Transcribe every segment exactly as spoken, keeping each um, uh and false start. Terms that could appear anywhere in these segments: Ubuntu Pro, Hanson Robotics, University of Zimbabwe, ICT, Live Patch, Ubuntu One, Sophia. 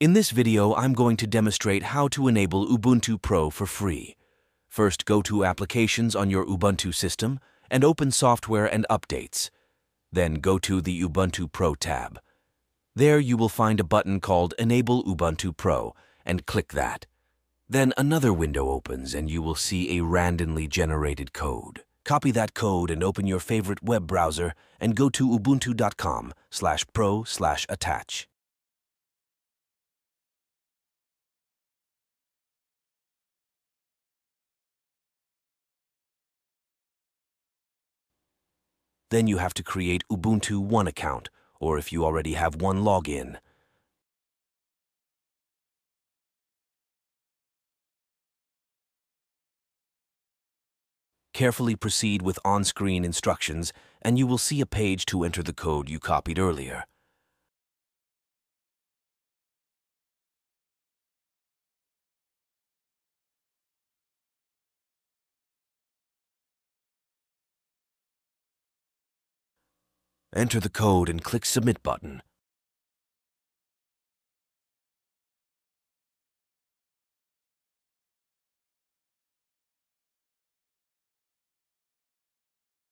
In this video, I'm going to demonstrate how to enable Ubuntu Pro for free. First, go to Applications on your Ubuntu system and open Software and Updates. Then go to the Ubuntu Pro tab. There you will find a button called Enable Ubuntu Pro and click that. Then another window opens and you will see a randomly generated code. Copy that code and open your favorite web browser and go to ubuntu.com slash pro slash attach. Then you have to create Ubuntu One account, or if you already have one, login. Carefully proceed with on-screen instructions, and you will see a page to enter the code you copied earlier. Enter the code and click Submit button.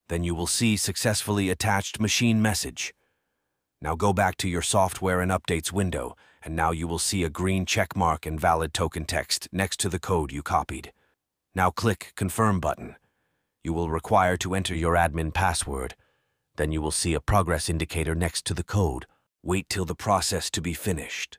Then you will see Successfully Attached Machine message. Now go back to your Software and Updates window, and now you will see a green check mark and valid token text next to the code you copied. Now click Confirm button. You will require to enter your admin password. Then you will see a progress indicator next to the code. Wait till the process to be finished.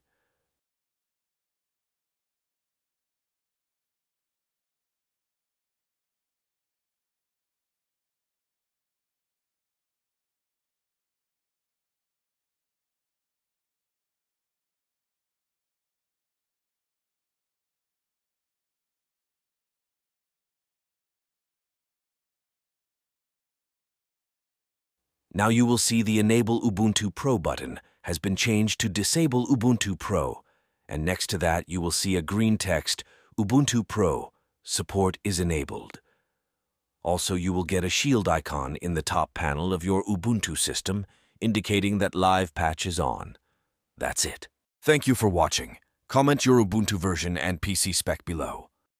Now you will see the Enable Ubuntu Pro button has been changed to Disable Ubuntu Pro, and next to that you will see a green text, Ubuntu Pro, support is enabled. Also, you will get a shield icon in the top panel of your Ubuntu system, indicating that Live Patch is on. That's it. Thank you for watching. Comment your Ubuntu version and P C spec below.